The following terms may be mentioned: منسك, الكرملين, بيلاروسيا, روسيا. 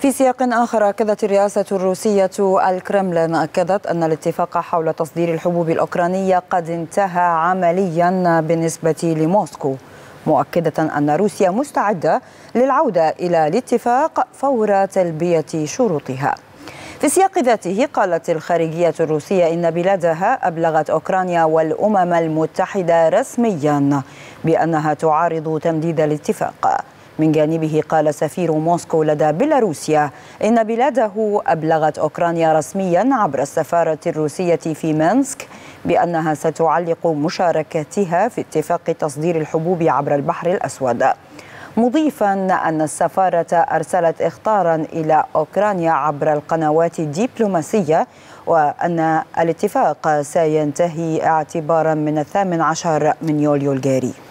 في سياق آخر، أكدت الرئاسة الروسية الكرملين أكدت أن الاتفاق حول تصدير الحبوب الأوكرانية قد انتهى عمليا بالنسبة لموسكو، مؤكدة أن روسيا مستعدة للعودة إلى الاتفاق فور تلبية شروطها. في السياق ذاته، قالت الخارجية الروسية إن بلادها أبلغت أوكرانيا والأمم المتحدة رسميا بأنها تعارض تمديد الاتفاق. من جانبه، قال سفير موسكو لدى بيلاروسيا إن بلاده أبلغت أوكرانيا رسميا عبر السفارة الروسية في منسك بأنها ستعلق مشاركتها في اتفاق تصدير الحبوب عبر البحر الأسود، مضيفا أن السفارة أرسلت إخطارا إلى أوكرانيا عبر القنوات الدبلوماسية، وأن الاتفاق سينتهي اعتبارا من 18 يوليو الجاري.